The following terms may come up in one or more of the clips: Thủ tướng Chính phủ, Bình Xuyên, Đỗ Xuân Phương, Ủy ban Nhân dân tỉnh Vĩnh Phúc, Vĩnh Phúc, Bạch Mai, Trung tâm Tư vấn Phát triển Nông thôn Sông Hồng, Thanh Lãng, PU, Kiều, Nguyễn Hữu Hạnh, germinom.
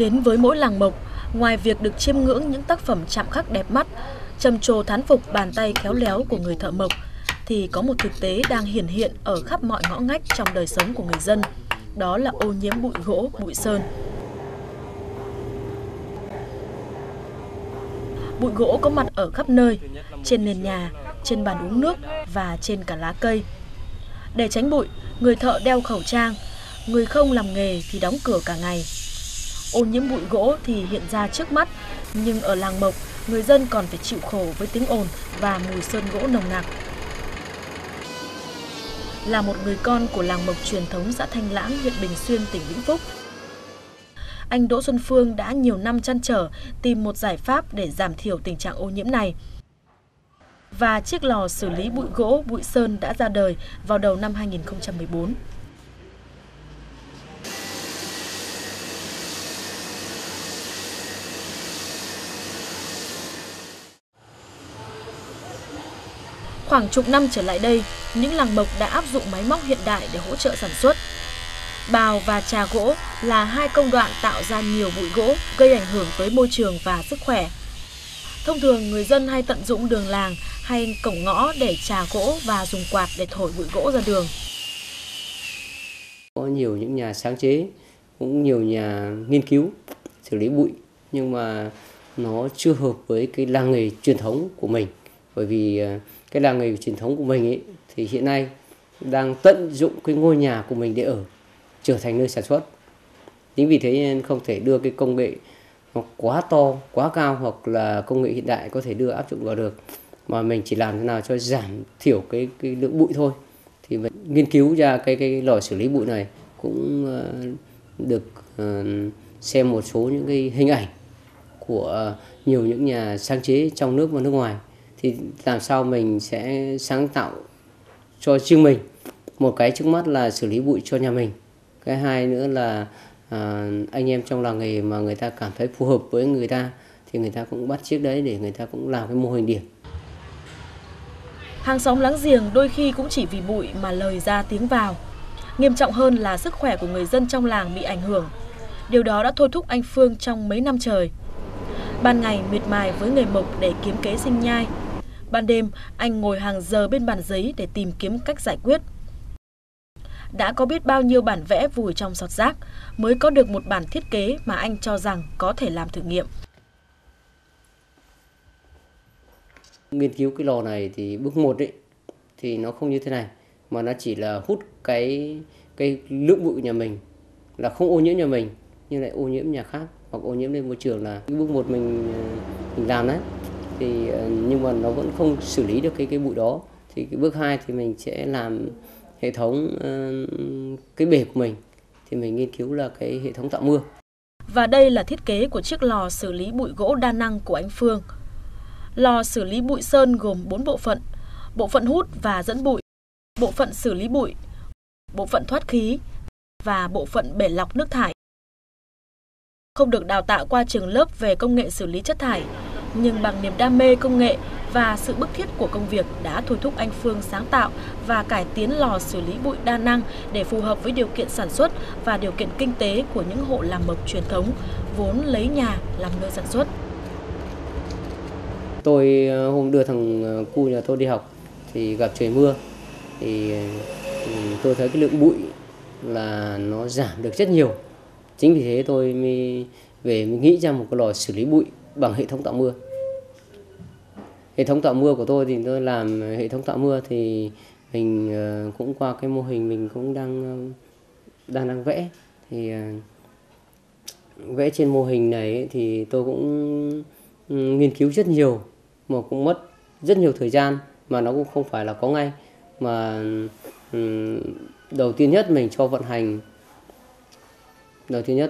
Đến với mỗi làng mộc, ngoài việc được chiêm ngưỡng những tác phẩm chạm khắc đẹp mắt, trầm trồ thán phục bàn tay khéo léo của người thợ mộc, thì có một thực tế đang hiển hiện ở khắp mọi ngõ ngách trong đời sống của người dân, đó là ô nhiễm bụi gỗ, bụi sơn. Bụi gỗ có mặt ở khắp nơi, trên nền nhà, trên bàn uống nước và trên cả lá cây. Để tránh bụi, người thợ đeo khẩu trang, người không làm nghề thì đóng cửa cả ngày. Ô nhiễm bụi gỗ thì hiện ra trước mắt, nhưng ở làng mộc, người dân còn phải chịu khổ với tiếng ồn và mùi sơn gỗ nồng nặc. Là một người con của làng mộc truyền thống xã Thanh Lãng, huyện Bình Xuyên, tỉnh Vĩnh Phúc, anh Đỗ Xuân Phương đã nhiều năm trăn trở tìm một giải pháp để giảm thiểu tình trạng ô nhiễm này. Và chiếc lò xử lý bụi gỗ, bụi sơn đã ra đời vào đầu năm 2014. Khoảng chục năm trở lại đây, những làng mộc đã áp dụng máy móc hiện đại để hỗ trợ sản xuất. Bào và chà gỗ là hai công đoạn tạo ra nhiều bụi gỗ gây ảnh hưởng tới môi trường và sức khỏe. Thông thường, người dân hay tận dụng đường làng hay cổng ngõ để chà gỗ và dùng quạt để thổi bụi gỗ ra đường. Có nhiều những nhà sáng chế, cũng nhiều nhà nghiên cứu xử lý bụi, nhưng mà nó chưa hợp với cái làng nghề truyền thống của mình. Bởi vì cái làng nghề truyền thống của mình ấy, thì hiện nay đang tận dụng cái ngôi nhà của mình để ở, trở thành nơi sản xuất. Chính vì thế nên không thể đưa cái công nghệ nó quá to, quá cao hoặc là công nghệ hiện đại có thể đưa áp dụng vào được. Mà mình chỉ làm thế nào cho giảm thiểu cái lượng bụi thôi. Thì mình nghiên cứu ra cái lò xử lý bụi này cũng được xem một số những cái hình ảnh của nhiều những nhà sáng chế trong nước và nước ngoài. Thì làm sao mình sẽ sáng tạo cho riêng mình. Một cái trước mắt là xử lý bụi cho nhà mình. Cái hai nữa là anh em trong làng nghề mà người ta cảm thấy phù hợp với người ta thì người ta cũng bắt chiếc đấy để người ta cũng làm cái mô hình điểm. Hàng xóm láng giềng đôi khi cũng chỉ vì bụi mà lời ra tiếng vào. Nghiêm trọng hơn là sức khỏe của người dân trong làng bị ảnh hưởng. Điều đó đã thôi thúc anh Phương trong mấy năm trời. Ban ngày miệt mài với nghề mộc để kiếm kế sinh nhai. Ban đêm, anh ngồi hàng giờ bên bàn giấy để tìm kiếm cách giải quyết. Đã có biết bao nhiêu bản vẽ vùi trong sọt rác mới có được một bản thiết kế mà anh cho rằng có thể làm thử nghiệm. Nghiên cứu cái lò này thì bước 1 ấy, thì nó không như thế này, mà nó chỉ là hút cái lượng bụi nhà mình, là không ô nhiễm nhà mình, nhưng lại ô nhiễm nhà khác hoặc ô nhiễm lên môi trường là cái bước 1 mình làm đấy. Thì nhưng mà nó vẫn không xử lý được cái bụi đó, thì cái bước 2 thì mình sẽ làm hệ thống cái bể của mình, thì mình nghiên cứu là cái hệ thống tạo mưa. Và đây là thiết kế của chiếc lò xử lý bụi gỗ đa năng của anh Phương. Lò xử lý bụi sơn gồm 4 bộ phận hút và dẫn bụi, bộ phận xử lý bụi, bộ phận thoát khí và bộ phận bể lọc nước thải. Không được đào tạo qua trường lớp về công nghệ xử lý chất thải, nhưng bằng niềm đam mê công nghệ và sự bức thiết của công việc đã thôi thúc anh Phương sáng tạo và cải tiến lò xử lý bụi đa năng để phù hợp với điều kiện sản xuất và điều kiện kinh tế của những hộ làm mộc truyền thống, vốn lấy nhà làm nơi sản xuất. Tôi hôm đưa thằng cu nhà tôi đi học thì gặp trời mưa, thì tôi thấy cái lượng bụi là nó giảm được rất nhiều. Chính vì thế tôi mới về mình nghĩ ra một cái lò xử lý bụi bằng hệ thống tạo mưa. Hệ thống tạo mưa của tôi thì tôi làm hệ thống tạo mưa thì mình cũng qua cái mô hình mình cũng đang vẽ. Thì vẽ trên mô hình này ấy, thì tôi cũng nghiên cứu rất nhiều mà cũng mất rất nhiều thời gian, mà nó cũng không phải là có ngay. Mà đầu tiên nhất mình cho vận hành,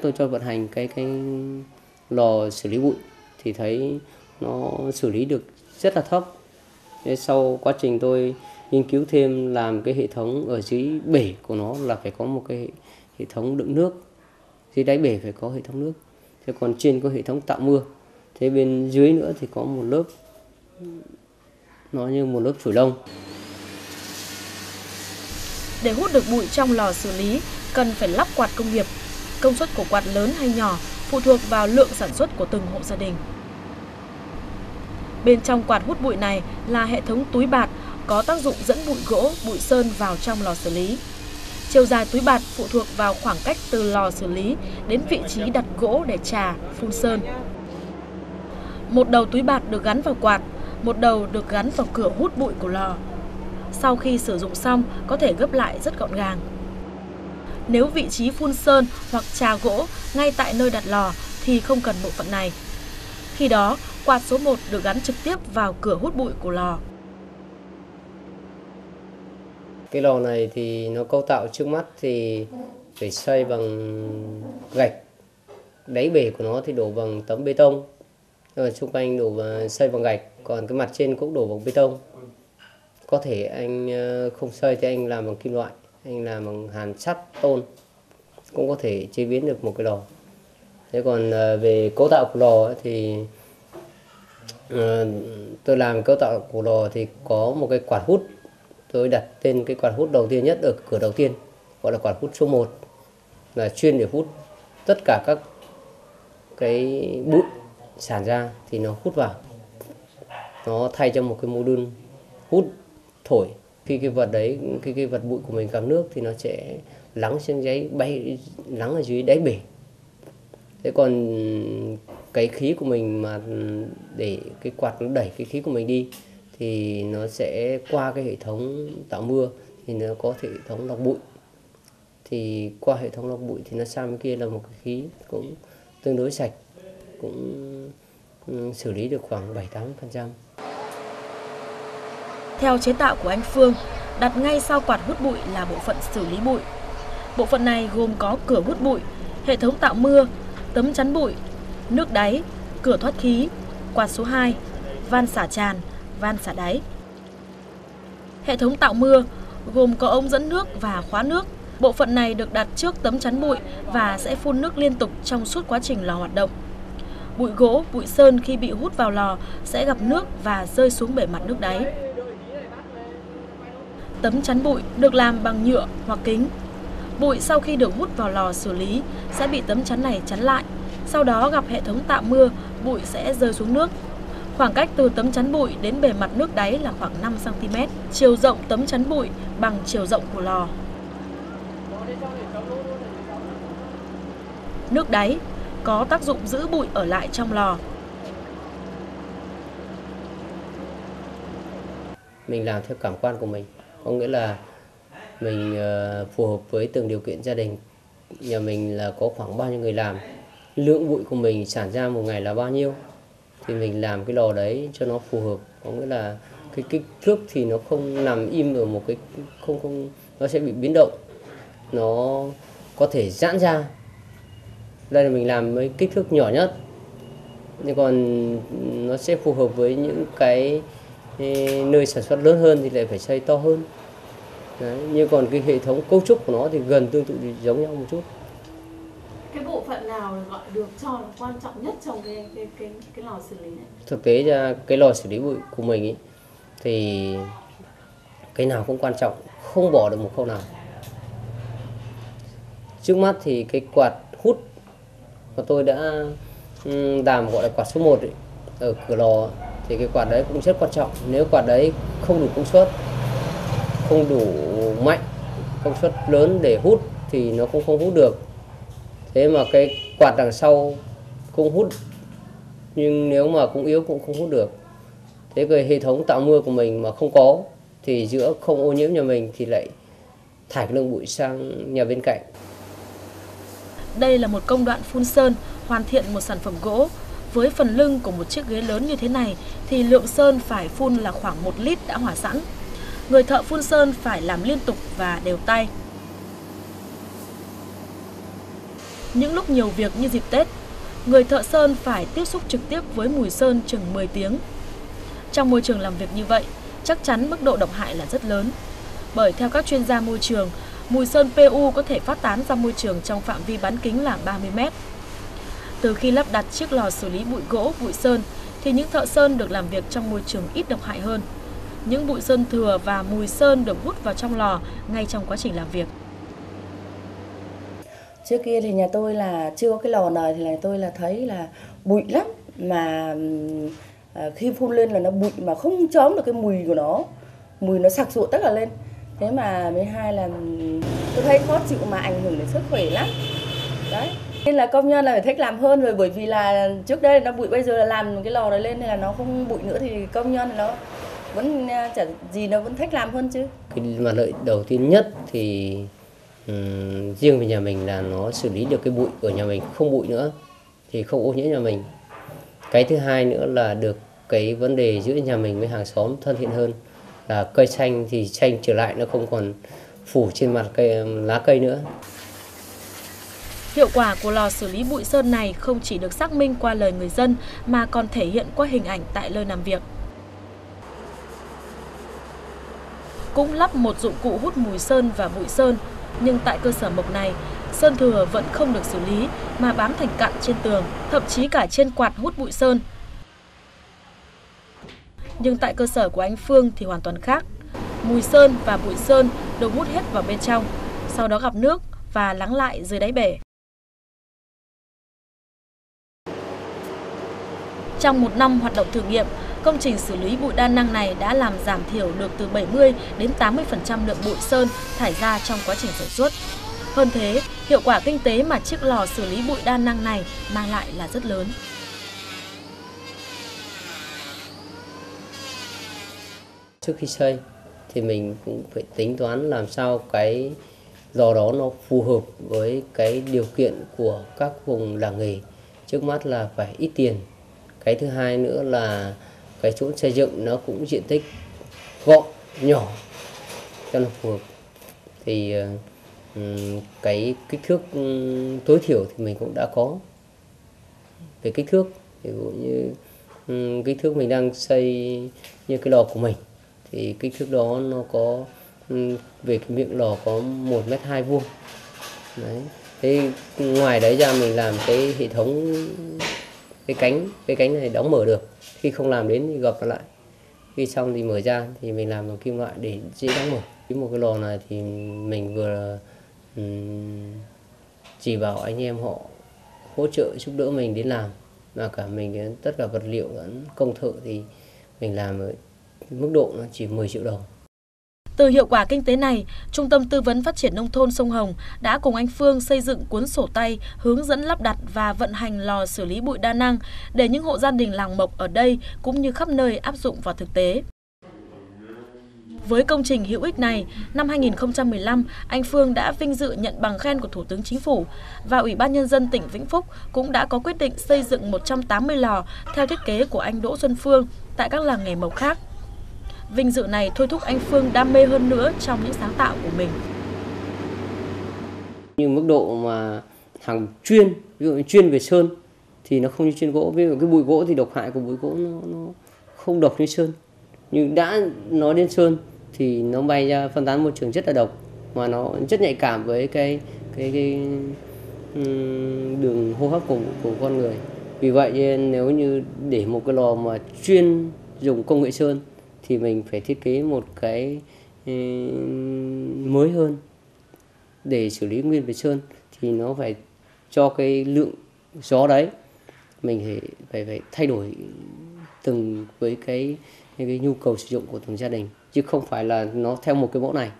tôi cho vận hành cái lò xử lý bụi thì thấy nó xử lý được rất là thấp. Thế sau quá trình tôi nghiên cứu thêm làm cái hệ thống ở dưới bể của nó là phải có một cái hệ thống đựng nước, dưới đáy bể phải có hệ thống nước, thế còn trên có hệ thống tạo mưa, thế bên dưới nữa thì có một lớp, nó như một lớp phủ lông. Để hút được bụi trong lò xử lý cần phải lắp quạt công nghiệp. Công suất của quạt lớn hay nhỏ phụ thuộc vào lượng sản xuất của từng hộ gia đình. Bên trong quạt hút bụi này là hệ thống túi bạt có tác dụng dẫn bụi gỗ, bụi sơn vào trong lò xử lý. Chiều dài túi bạt phụ thuộc vào khoảng cách từ lò xử lý đến vị trí đặt gỗ để chà, phun sơn. Một đầu túi bạt được gắn vào quạt, một đầu được gắn vào cửa hút bụi của lò. Sau khi sử dụng xong, có thể gấp lại rất gọn gàng. Nếu vị trí phun sơn hoặc chà gỗ ngay tại nơi đặt lò thì không cần bộ phận này. Khi đó, quạt số 1 được gắn trực tiếp vào cửa hút bụi của lò. Cái lò này thì nó cấu tạo trước mắt thì phải xây bằng gạch. Đáy bể của nó thì đổ bằng tấm bê tông. Rồi xung quanh đổ xây bằng gạch, còn cái mặt trên cũng đổ bằng bê tông. Có thể anh không xây thì anh làm bằng kim loại, anh làm bằng hàn sắt, tôn. Cũng có thể chế biến được một cái lò. Thế còn về cấu tạo của lò thì tôi làm cấu tạo của lò thì có một cái quạt hút. Tôi đặt tên cái quạt hút đầu tiên nhất ở cửa đầu tiên, gọi là quạt hút số 1. Là chuyên để hút tất cả các cái bụi sản ra thì nó hút vào. Nó thay cho một cái mô đun hút, thổi. Khi cái vật đấy, khi cái vật bụi của mình gặp nước thì nó sẽ lắng xuống giấy, bay lắng ở dưới đáy bể. Thế còn cái khí của mình mà để cái quạt nó đẩy cái khí của mình đi thì nó sẽ qua cái hệ thống tạo mưa thì nó có hệ thống lọc bụi. Thì qua hệ thống lọc bụi thì nó sang bên kia là một cái khí cũng tương đối sạch, cũng xử lý được khoảng 7-8%. Theo chế tạo của anh Phương, đặt ngay sau quạt hút bụi là bộ phận xử lý bụi. Bộ phận này gồm có cửa hút bụi, hệ thống tạo mưa, tấm chắn bụi, nước đáy, cửa thoát khí, quạt số 2, van xả tràn, van xả đáy. Hệ thống tạo mưa gồm có ống dẫn nước và khóa nước. Bộ phận này được đặt trước tấm chắn bụi và sẽ phun nước liên tục trong suốt quá trình lò hoạt động. Bụi gỗ, bụi sơn khi bị hút vào lò sẽ gặp nước và rơi xuống bề mặt nước đáy. Tấm chắn bụi được làm bằng nhựa hoặc kính. Bụi sau khi được hút vào lò xử lý sẽ bị tấm chắn này chắn lại. Sau đó gặp hệ thống tạo mưa, bụi sẽ rơi xuống nước. Khoảng cách từ tấm chắn bụi đến bề mặt nước đáy là khoảng 5 cm. Chiều rộng tấm chắn bụi bằng chiều rộng của lò. Nước đáy có tác dụng giữ bụi ở lại trong lò. Mình làm theo cảm quan của mình, có nghĩa là mình phù hợp với từng điều kiện gia đình. Nhà mình là có khoảng bao nhiêu người làm, lượng bụi của mình sản ra một ngày là bao nhiêu thì mình làm cái lò đấy cho nó phù hợp. Có nghĩa là cái kích thước thì nó không nằm im ở một cái nó sẽ bị biến động, nó có thể giãn ra. Đây là mình làm với kích thước nhỏ nhất, nhưng còn nó sẽ phù hợp với những cái nơi sản xuất lớn hơn thì lại phải xây to hơn. Đấy, nhưng còn cái hệ thống cấu trúc của nó thì gần tương tự giống nhau một chút. Cái bộ phận nào gọi được cho là quan trọng nhất trong cái lò xử lý này? Thực tế ra cái lò xử lý bụi của mình ý, thì cái nào cũng quan trọng, không bỏ được một khâu nào. Trước mắt thì cái quạt hút mà tôi đã làm gọi là quạt số 1 ý, ở cửa lò thì cái quạt đấy cũng rất quan trọng. Nếu quạt đấy không đủ công suất, không đủ mạnh, công suất lớn để hút thì nó cũng không hút được. Thế mà cái quạt đằng sau cũng hút, nhưng nếu mà cũng yếu cũng không hút được. Thế cái hệ thống tạo mưa của mình mà không có thì giữa không ô nhiễm nhà mình thì lại thải cái lượng bụi sang nhà bên cạnh. Đây là một công đoạn phun sơn hoàn thiện một sản phẩm gỗ. Với phần lưng của một chiếc ghế lớn như thế này thì lượng sơn phải phun là khoảng 1 lít đã hòa sẵn. Người thợ phun sơn phải làm liên tục và đều tay. Những lúc nhiều việc như dịp Tết, người thợ sơn phải tiếp xúc trực tiếp với mùi sơn chừng 10 tiếng. Trong môi trường làm việc như vậy, chắc chắn mức độ độc hại là rất lớn. Bởi theo các chuyên gia môi trường, mùi sơn PU có thể phát tán ra môi trường trong phạm vi bán kính là 30 m. Từ khi lắp đặt chiếc lò xử lý bụi gỗ, bụi sơn, thì những thợ sơn được làm việc trong môi trường ít độc hại hơn. Những bụi sơn thừa và mùi sơn được hút vào trong lò ngay trong quá trình làm việc. Trước kia thì nhà tôi là chưa có cái lò này thì là tôi là thấy là bụi lắm, mà khi phun lên là nó bụi mà không chống được cái mùi của nó, mùi nó sặc sụa tất cả lên. Thế mà với hai là tôi thấy khó chịu mà ảnh hưởng đến sức khỏe lắm. Đấy. Nên là công nhân là phải thích làm hơn rồi, bởi vì là trước đây nó bụi, bây giờ là làm cái lò này lên thì là nó không bụi nữa, thì công nhân nó vẫn chả gì, nó vẫn thích làm hơn chứ. Cái mặt lợi đầu tiên nhất thì riêng về nhà mình là nó xử lý được cái bụi của nhà mình, không bụi nữa thì không ô nhiễm nhà mình. Cái thứ hai nữa là được cái vấn đề giữa nhà mình với hàng xóm thân thiện hơn, là cây xanh thì xanh trở lại, nó không còn phủ trên mặt cây, lá cây nữa. Hiệu quả của lò xử lý bụi sơn này không chỉ được xác minh qua lời người dân mà còn thể hiện qua hình ảnh tại nơi làm việc. Cũng lắp một dụng cụ hút mùi sơn và bụi sơn, nhưng tại cơ sở mộc này, sơn thừa vẫn không được xử lý mà bám thành cặn trên tường, thậm chí cả trên quạt hút bụi sơn. Nhưng tại cơ sở của anh Phương thì hoàn toàn khác. Mùi sơn và bụi sơn được hút hết vào bên trong, sau đó gặp nước và lắng lại dưới đáy bể. Trong một năm hoạt động thử nghiệm, công trình xử lý bụi đa năng này đã làm giảm thiểu được từ 70 đến 80% lượng bụi sơn thải ra trong quá trình sản xuất. Hơn thế, hiệu quả kinh tế mà chiếc lò xử lý bụi đa năng này mang lại là rất lớn. Trước khi xây thì mình cũng phải tính toán làm sao cái lò đó nó phù hợp với cái điều kiện của các vùng làng nghề. Trước mắt là phải ít tiền. Cái thứ hai nữa là cái chỗ xây dựng nó cũng diện tích gọn, nhỏ cho nó phù hợp. Thì cái kích thước tối thiểu thì mình cũng đã có. Về kích thước, ví dụ như kích thước mình đang xây như cái lò của mình, thì kích thước đó nó có, về cái miệng lò có 1,2 m vuông. Đấy. Thế ngoài đấy ra mình làm cái hệ thống, cái cánh này đóng mở được. Khi không làm đến thì gập nó lại. Khi xong thì mở ra, thì mình làm bằng kim loại để dễ đóng mở. Với một cái lò này thì mình vừa chỉ bảo anh em họ hỗ trợ giúp đỡ mình đến làm, mà cả mình đến tất cả vật liệu lẫn công thợ thì mình làm ở mức độ nó chỉ 10 triệu đồng. Từ hiệu quả kinh tế này, Trung tâm Tư vấn Phát triển Nông thôn Sông Hồng đã cùng anh Phương xây dựng cuốn sổ tay hướng dẫn lắp đặt và vận hành lò xử lý bụi đa năng để những hộ gia đình làng mộc ở đây cũng như khắp nơi áp dụng vào thực tế. Với công trình hữu ích này, năm 2015, anh Phương đã vinh dự nhận bằng khen của Thủ tướng Chính phủ và Ủy ban Nhân dân tỉnh Vĩnh Phúc cũng đã có quyết định xây dựng 180 lò theo thiết kế của anh Đỗ Xuân Phương tại các làng nghề mộc khác. Vinh dự này thôi thúc anh Phương đam mê hơn nữa trong những sáng tạo của mình. Như mức độ mà hàng chuyên, ví dụ chuyên về sơn thì nó không như chuyên gỗ. Ví dụ cái bụi gỗ thì độc hại của bụi gỗ nó không độc như sơn. Nhưng đã nói đến sơn thì nó bay ra phân tán môi trường rất là độc, mà nó rất nhạy cảm với cái đường hô hấp của con người. Vì vậy nếu như để một cái lò mà chuyên dùng công nghệ sơn thì mình phải thiết kế một cái mới hơn để xử lý nguyên về sơn, thì nó phải cho cái lượng gió đấy mình phải thay đổi từng với cái nhu cầu sử dụng của từng gia đình, chứ không phải là nó theo một cái mẫu này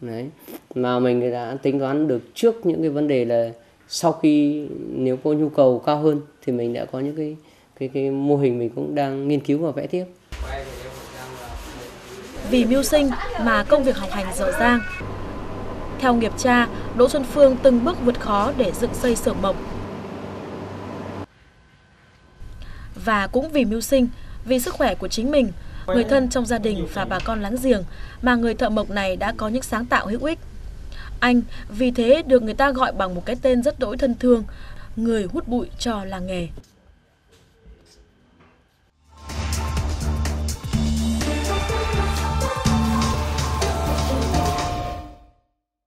đấy. Mà mình đã tính toán được trước những cái vấn đề là sau khi nếu có nhu cầu cao hơn thì mình đã có những cái mô hình mình cũng đang nghiên cứu và vẽ tiếp. Vì mưu sinh mà công việc học hành dở dang. Theo nghiệp cha, Đỗ Xuân Phương từng bước vượt khó để dựng xây xưởng mộc. Và cũng vì mưu sinh, vì sức khỏe của chính mình, người thân trong gia đình và bà con láng giềng mà người thợ mộc này đã có những sáng tạo hữu ích. Anh vì thế được người ta gọi bằng một cái tên rất đỗi thân thương, người hút bụi cho làng nghề.